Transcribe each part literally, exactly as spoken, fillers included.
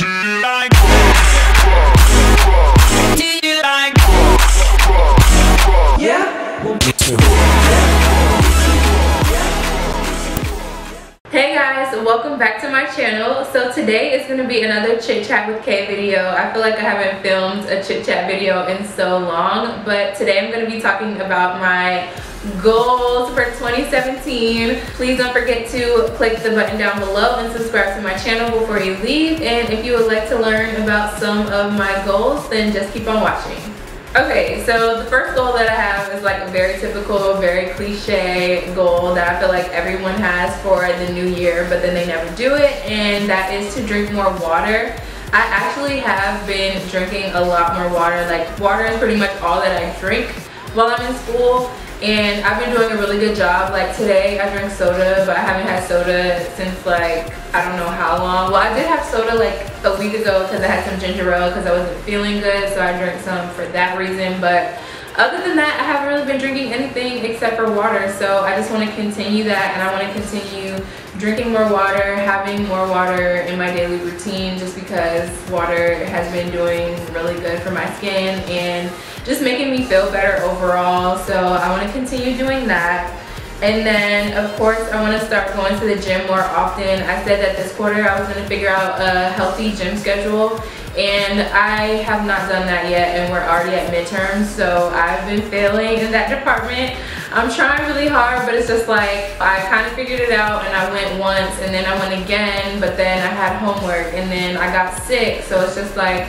Hey guys, welcome back to my channel. So today is going to be another Chit Chat with K video. I feel like I haven't filmed a Chit Chat video in so long, but today I'm going to be talking about my goals for twenty seventeen. Please don't forget to click the button down below and subscribe to my channel before you leave. And if you would like to learn about some of my goals, then just keep on watching. Okay, so the first goal that I have is like a very typical, very cliche goal that I feel like everyone has for the new year, but then they never do it, and that is to drink more water. I actually have been drinking a lot more water. Like, water is pretty much all that I drink while I'm in school, and I've been doing a really good job. Like today I drank soda, but I haven't had soda since like I don't know how long. Well, I did have soda like a week ago because I had some ginger ale because I wasn't feeling good, so I drank some for that reason. But other than that, I haven't really been drinking anything except for water, so I just want to continue that, and I want to continue drinking more water, having more water in my daily routine, just because water has been doing really good for my skin and just making me feel better overall. So I want to continue doing that. And then of course I want to start going to the gym more often. I said that this quarter I was going to figure out a healthy gym schedule, and I have not done that yet, and we're already at midterms, so I've been failing in that department. I'm trying really hard, but it's just like I kind of figured it out, and I went once and then I went again, but then I had homework and then I got sick, so it's just like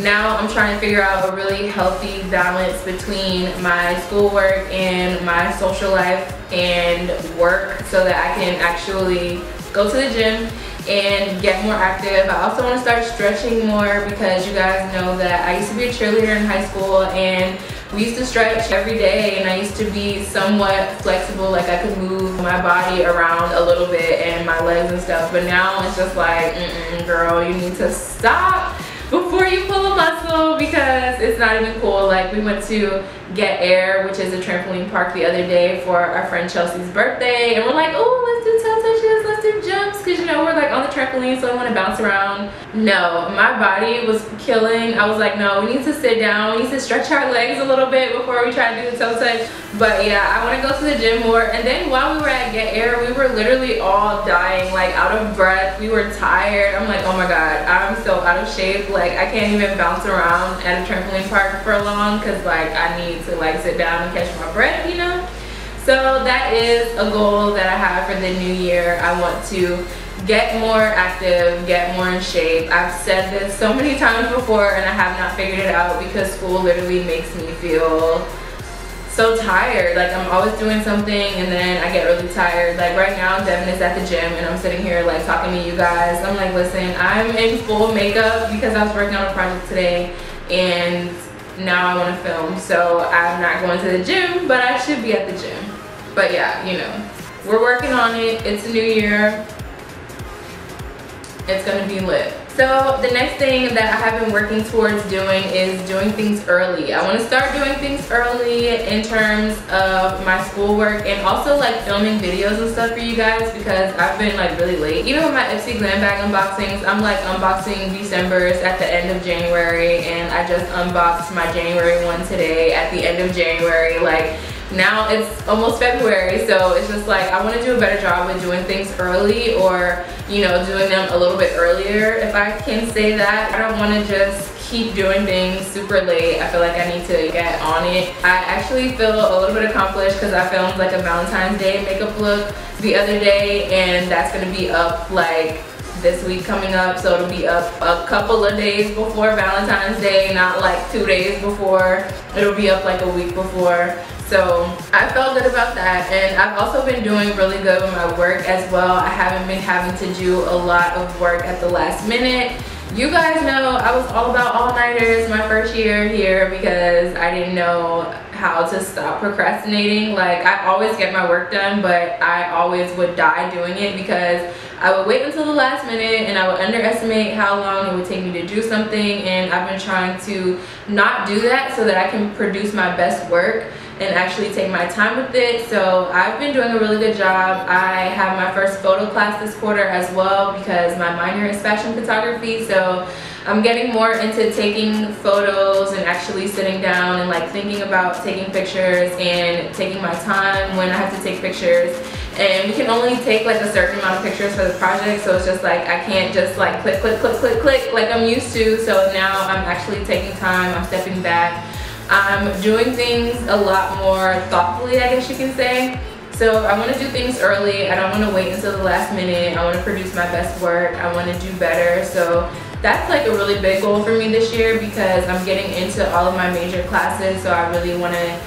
now I'm trying to figure out a really healthy balance between my schoolwork and my social life and work, so that I can actually go to the gym and get more active. I also want to start stretching more, because you guys know that I used to be a cheerleader in high school, and we used to stretch every day, and I used to be somewhat flexible, like I could move my body around a little bit and my legs and stuff, but now it's just like, mm-mm, girl, you need to stop before you pull a muscle, because it's not even cool. Like, we went to Get Air, which is a trampoline park, the other day for our friend Chelsea's birthday, and we're like, oh, let's do televisions, let's do jumps, because you know we're like on the trampoline, so I want to bounce around. No, my body was killing. I was like, no, we need to sit down, we need to stretch our legs a little bit before we try to do the toe touch. But yeah, I want to go to the gym more. And then while we were at Get Air, we were literally all dying, like out of breath, we were tired. I'm like, oh my god, I'm so out of shape, like I can't even bounce around at a trampoline park for long, because like I need to like sit down and catch my breath, you know. So that is a goal that I have for the new year. I want to get more active, get more in shape. I've said this so many times before, and I have not figured it out, because school literally makes me feel so tired. Like, I'm always doing something and then I get really tired. Like right now Devin is at the gym and I'm sitting here like talking to you guys. I'm like, listen, I'm in full makeup because I was working on a project today, and now I want to film, so I'm not going to the gym, but I should be at the gym. But yeah, you know, we're working on it. It's a new year, it's gonna be lit. So the next thing that I have been working towards doing is doing things early. I want to start doing things early in terms of my schoolwork, and also like filming videos and stuff for you guys, because I've been like really late. Even with my Ipsy Glam Bag unboxings, I'm like unboxing December's at the end of January, and I just unboxed my January one today at the end of January. Like, now it's almost February, so it's just like I want to do a better job with doing things early, or you know, doing them a little bit earlier, if I can say that. I don't want to just keep doing things super late. I feel like I need to get on it. I actually feel a little bit accomplished because I filmed like a Valentine's Day makeup look the other day, and that's going to be up like this week coming up, so it'll be up a couple of days before Valentine's Day, not like two days before. It'll be up like a week before. So I felt good about that, and I've also been doing really good with my work as well. I haven't been having to do a lot of work at the last minute. You guys know I was all about all-nighters my first year here, because I didn't know how to stop procrastinating. Like, I always get my work done, but I always would die doing it, because I would wait until the last minute, and I would underestimate how long it would take me to do something. And I've been trying to not do that, so that I can produce my best work. and actually take my time with it. So I've been doing a really good job. I have my first photo class this quarter as well because my minor is fashion photography. So I'm getting more into taking photos and actually sitting down and like thinking about taking pictures and taking my time when I have to take pictures. And we can only take like a certain amount of pictures for the project, so it's just like I can't just like click, click, click, click, click like I'm used to. So now I'm actually taking time, I'm stepping back. I'm doing things a lot more thoughtfully, I guess you can say. So I want to do things early. I don't want to wait until the last minute. I want to produce my best work. I want to do better. So that's like a really big goal for me this year because I'm getting into all of my major classes. So I really want to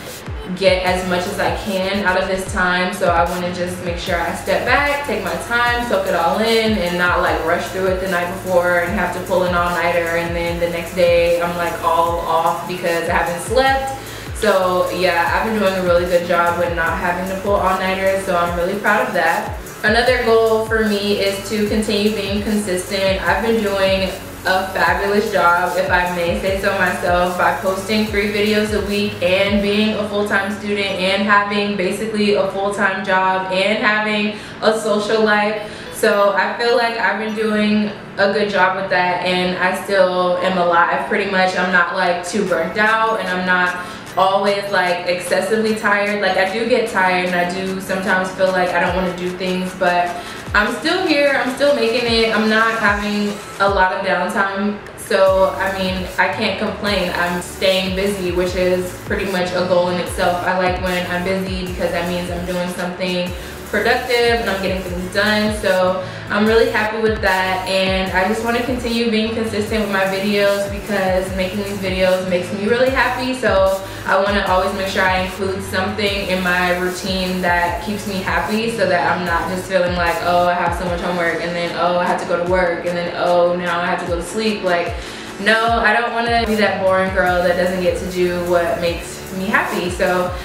get as much as I can out of this time. So I want to just make sure I step back, take my time, soak it all in, and not like rush through it the night before and have to pull an all-nighter and then the next day I'm like all off because I haven't slept. So yeah, I've been doing a really good job with not having to pull all-nighters, so I'm really proud of that. Another goal for me is to continue being consistent. I've been doing a fabulous job, if I may say so myself, by posting three videos a week and being a full-time student and having basically a full-time job and having a social life. So I feel like I've been doing a good job with that, and I still am alive pretty much. I'm not like too burnt out, and I'm not always like excessively tired. Like I do get tired and I do sometimes feel like I don't want to do things, but I'm still here, I'm still making it. I'm not having a lot of downtime. So I mean, I can't complain. I'm staying busy, which is pretty much a goal in itself. I like when I'm busy because that means I'm doing something productive and I'm getting things done. So I'm really happy with that, and I just want to continue being consistent with my videos because making these videos makes me really happy. So I want to always make sure I include something in my routine that keeps me happy, so that I'm not just feeling like, oh, I have so much homework, and then, oh, I have to go to work, and then, oh, now I have to go to sleep. Like, no, I don't want to be that boring girl that doesn't get to do what makes me happy. So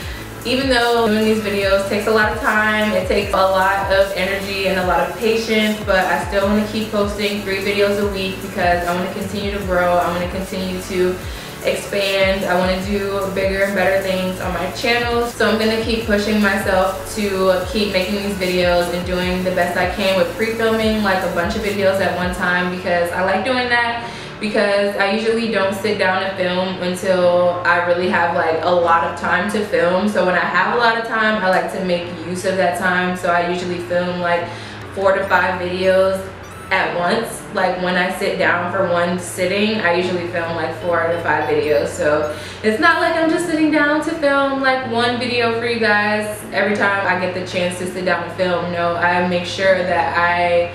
even though doing these videos takes a lot of time, it takes a lot of energy and a lot of patience, but I still want to keep posting three videos a week because I want to continue to grow. I want to continue to expand. I want to do bigger and better things on my channel. So I'm going to keep pushing myself to keep making these videos and doing the best I can with pre-filming like a bunch of videos at one time, because I like doing that. Because I usually don't sit down and film until I really have like a lot of time to film. So when I have a lot of time, I like to make use of that time. So I usually film like four to five videos at once. Like when I sit down for one sitting, I usually film like four to five videos. So it's not like I'm just sitting down to film like one video for you guys every time I get the chance to sit down and film. No, I make sure that I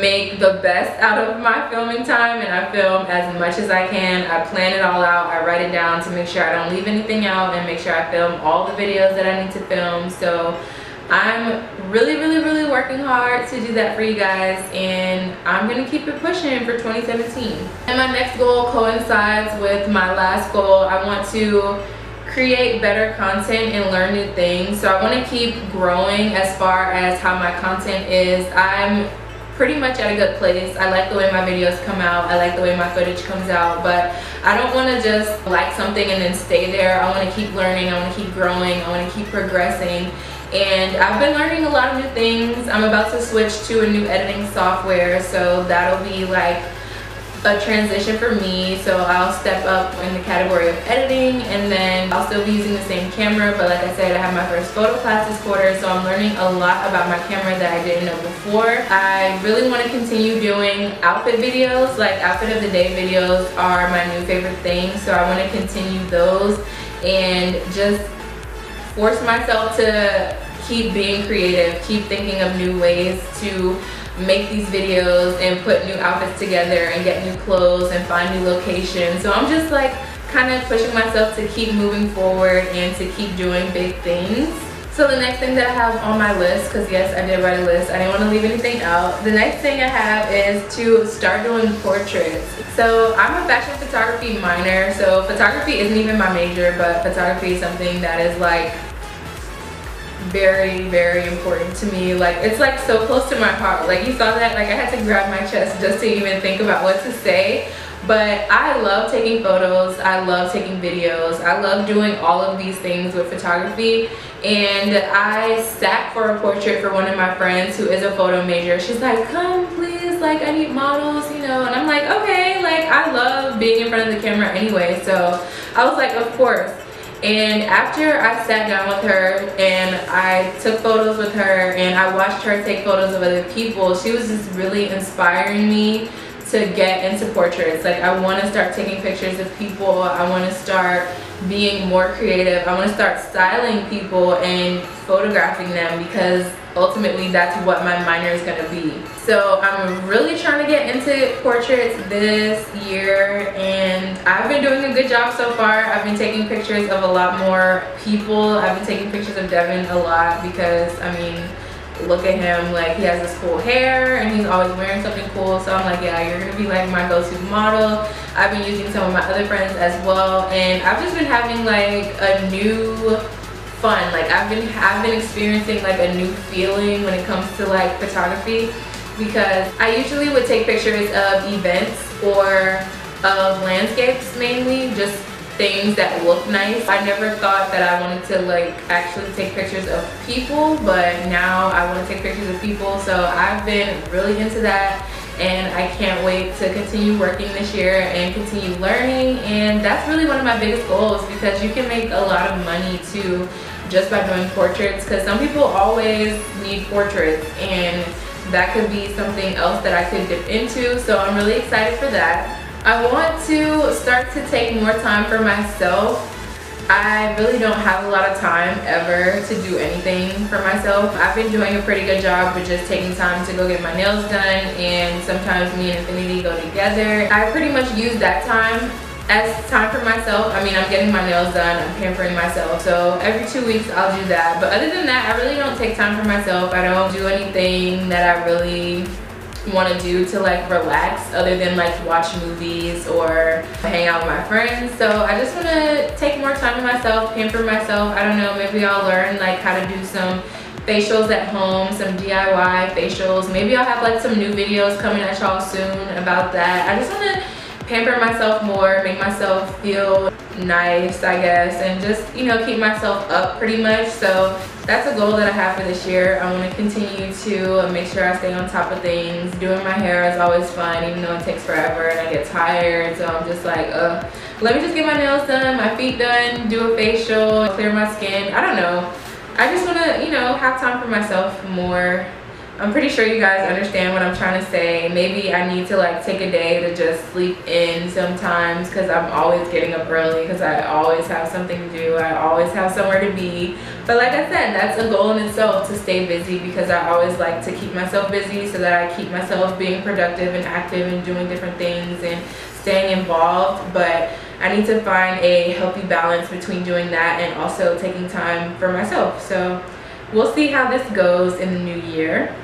make the best out of my filming time, and I film as much as I can. I plan it all out. I write it down to make sure I don't leave anything out, and make sure I film all the videos that I need to film. So I'm really, really, really working hard to do that for you guys, and I'm going to keep it pushing for twenty seventeen. And my next goal coincides with my last goal. I want to create better content and learn new things. So I want to keep growing as far as how my content is. I'm pretty much at a good place. I like the way my videos come out. I like the way my footage comes out, but I don't want to just like something and then stay there. I want to keep learning. I want to keep growing. I want to keep progressing. And I've been learning a lot of new things. I'm about to switch to a new editing software, so that'll be like a transition for me. So I'll step up in the category of editing, and then I'll still be using the same camera, but like I said, I have my first photo class this quarter, so I'm learning a lot about my camera that I didn't know before. I really want to continue doing outfit videos. Like outfit of the day videos are my new favorite thing, so I want to continue those and just force myself to keep being creative, keep thinking of new ways to make these videos and put new outfits together and get new clothes and find new locations. So I'm just like kind of pushing myself to keep moving forward and to keep doing big things. So the next thing that I have on my list, because yes, I did write a list, I didn't want to leave anything out. The next thing I have is to start doing portraits. So I'm a fashion photography minor, so photography isn't even my major, but photography is something that is like very, very important to me. Like it's like so close to my heart. Like you saw that, like I had to grab my chest just to even think about what to say. But I love taking photos, I love taking videos, I love doing all of these things with photography. And I sat for a portrait for one of my friends who is a photo major. She's like, come please, like I need models, you know. And I'm like, okay, like I love being in front of the camera anyway. So I was like, of course. And after I sat down with her and I took photos with her and I watched her take photos of other people, she was just really inspiring me to get into portraits. Like I want to start taking pictures of people, I want to start being more creative, I want to start styling people and photographing them, because ultimately that's what my minor is going to be. So I'm really trying to get into portraits this year, and I've been doing a good job so far. I've been taking pictures of a lot more people. I've been taking pictures of Devin a lot because, I mean, look at him, like he has this cool hair and he's always wearing something cool. So I'm like, yeah, you're gonna be like my go-to model. I've been using some of my other friends as well, and I've just been having like a new fun, like I've been I've been experiencing like a new feeling when it comes to like photography, because I usually would take pictures of events or of landscapes, mainly just things that look nice. I never thought that I wanted to like actually take pictures of people, but now I want to take pictures of people. So I've been really into that, and I can't wait to continue working this year and continue learning. And that's really one of my biggest goals, because you can make a lot of money too just by doing portraits, because some people always need portraits, and that could be something else that I could dip into. So I'm really excited for that. I want to start to take more time for myself. I really don't have a lot of time ever to do anything for myself. I've been doing a pretty good job with just taking time to go get my nails done, and sometimes me and Infinity go together. I pretty much use that time as time for myself. I mean, I'm getting my nails done, I'm pampering myself, so every two weeks I'll do that. But other than that, I really don't take time for myself. I don't do anything that I really want to do to like relax, other than like watch movies or hang out with my friends. So I just want to take more time to myself, pamper myself. I don't know, maybe I'll learn like how to do some facials at home, some D I Y facials. Maybe I'll have like some new videos coming at y'all soon about that. I just want to pamper myself more, make myself feel nice, I guess, and just, you know, keep myself up pretty much. So that's a goal that I have for this year. I want to continue to make sure I stay on top of things. Doing my hair is always fun, even though it takes forever and I get tired. So I'm just like, uh, let me just get my nails done, my feet done, do a facial, clear my skin. I don't know. I just want to, you know, have time for myself more. I'm pretty sure you guys understand what I'm trying to say. Maybe I need to like take a day to just sleep in sometimes, because I'm always getting up early, because I always have something to do, I always have somewhere to be. But like I said, that's a goal in itself, to stay busy, because I always like to keep myself busy so that I keep myself being productive and active and doing different things and staying involved. But I need to find a healthy balance between doing that and also taking time for myself. So we'll see how this goes in the new year.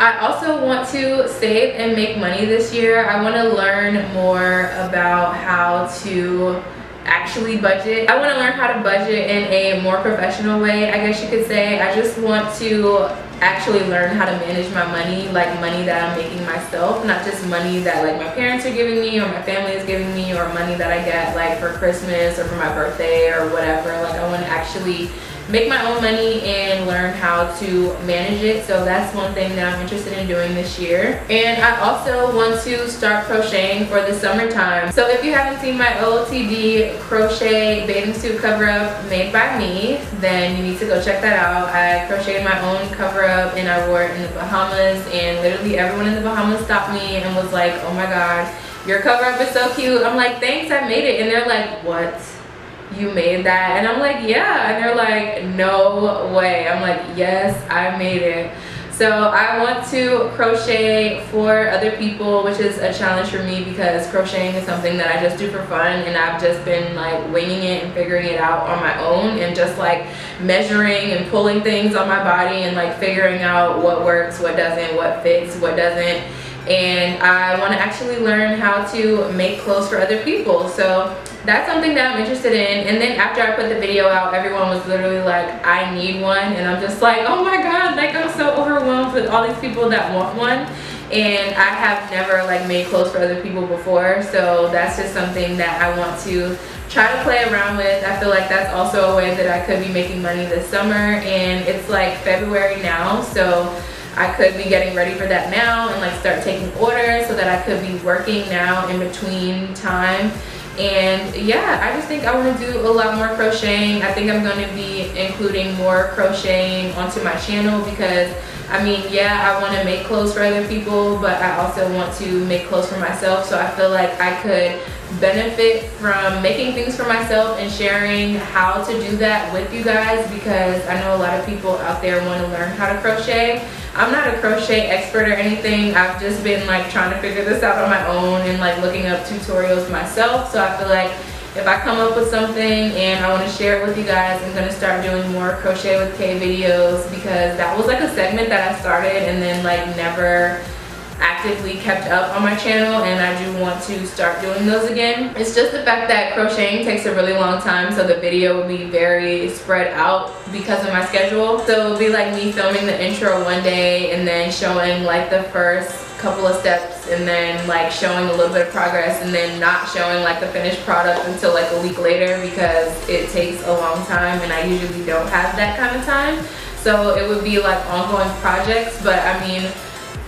I also want to save and make money this year. I want to learn more about how to actually budget. I want to learn how to budget in a more professional way, I guess you could say. I just want to actually learn how to manage my money, like money that I'm making myself, not just money that like my parents are giving me or my family is giving me, or money that I get like for Christmas or for my birthday or whatever. Like I want to actually make my own money and learn how to manage it. So that's one thing that I'm interested in doing this year. And I also want to start crocheting for the summertime. So if you haven't seen my O O T D crochet bathing suit cover up made by me, then you need to go check that out. I crocheted my own cover up and I wore it in the Bahamas, and literally everyone in the Bahamas stopped me and was like, oh my god, your cover up is so cute. I'm like, thanks, I made it. And they're like, what? You made that? And I'm like, yeah. And they're like, no way. I'm like, yes, I made it. So I want to crochet for other people, which is a challenge for me, because crocheting is something that I just do for fun, and I've just been like winging it and figuring it out on my own, and just like measuring and pulling things on my body and like figuring out what works, what doesn't, what fits, what doesn't. And I want to actually learn how to make clothes for other people. So that's something that I'm interested in. And then after I put the video out, everyone was literally like, I need one. And I'm just like, oh my god, like I'm so overwhelmed with all these people that want one. and I have never like made clothes for other people before, so that's just something that I want to try to play around with. I feel like that's also a way that I could be making money this summer, and it's like February now, so I could be getting ready for that now and like start taking orders so that I could be working now in between time. And yeah, I just think I want to do a lot more crocheting. I think I'm going to be including more crocheting onto my channel because, I mean, yeah, I want to make clothes for other people, but I also want to make clothes for myself. So I feel like I could benefit from making things for myself and sharing how to do that with you guys, because I know a lot of people out there want to learn how to crochet. I'm not a crochet expert or anything. I've just been like trying to figure this out on my own and like looking up tutorials myself. So I feel like if I come up with something and I want to share it with you guys, I'm going to start doing more Crochet with K videos, because that was like a segment that I started and then like never actively kept up on my channel, and I do want to start doing those again. It's just the fact that crocheting takes a really long time, so the video will be very spread out because of my schedule. So it'll be like me filming the intro one day and then showing like the first couple of steps and then like showing a little bit of progress and then not showing like the finished product until like a week later, because it takes a long time and I usually don't have that kind of time. So it would be like ongoing projects, but I mean,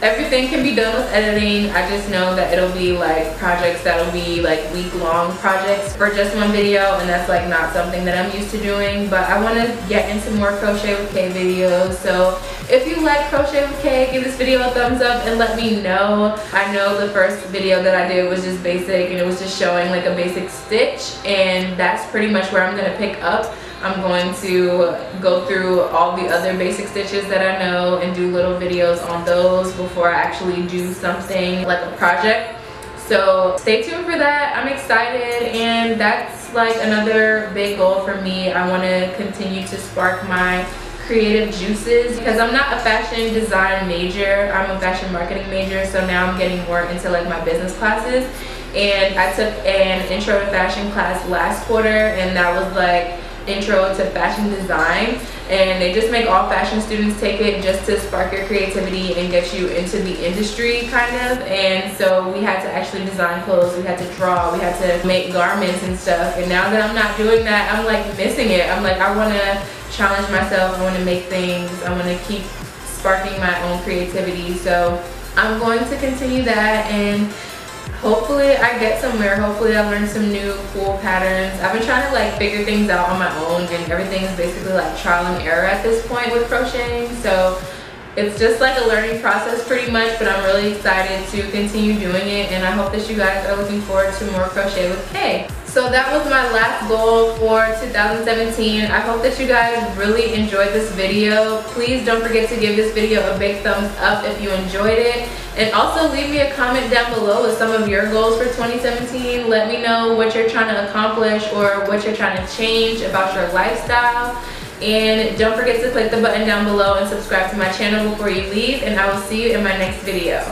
everything can be done with editing. I just know that it'll be like projects that'll be like week-long projects for just one video, and that's like not something that I'm used to doing. But I want to get into more Crochet with K videos, so if you like Crochet with K, give this video a thumbs up and let me know. I know the first video that I did was just basic, and it was just showing like a basic stitch, and that's pretty much where I'm gonna pick up. I'm going to go through all the other basic stitches that I know and do little videos on those before I actually do something like a project. So stay tuned for that. I'm excited, and that's like another big goal for me. I want to continue to spark my creative juices, because I'm not a fashion design major. I'm a fashion marketing major, so now I'm getting more into like my business classes. And I took an intro to fashion class last quarter, and that was like intro to fashion design, and they just make all fashion students take it just to spark your creativity and get you into the industry kind of. And so we had to actually design clothes, we had to draw, we had to make garments and stuff, and now that I'm not doing that, I'm like missing it. I'm like, I want to challenge myself, I want to make things, I want to keep sparking my own creativity, so I'm going to continue that, and hopefully I get somewhere. Hopefully I learn some new cool patterns. I've been trying to like figure things out on my own, and everything is basically like trial and error at this point with crocheting. So it's just like a learning process pretty much, but I'm really excited to continue doing it, and I hope that you guys are looking forward to more Crochet with K. So that was my last goal for two thousand seventeen. I hope that you guys really enjoyed this video. Please don't forget to give this video a big thumbs up if you enjoyed it. And also leave me a comment down below with some of your goals for twenty seventeen. Let me know what you're trying to accomplish or what you're trying to change about your lifestyle. And don't forget to click the button down below and subscribe to my channel before you leave. And I will see you in my next video.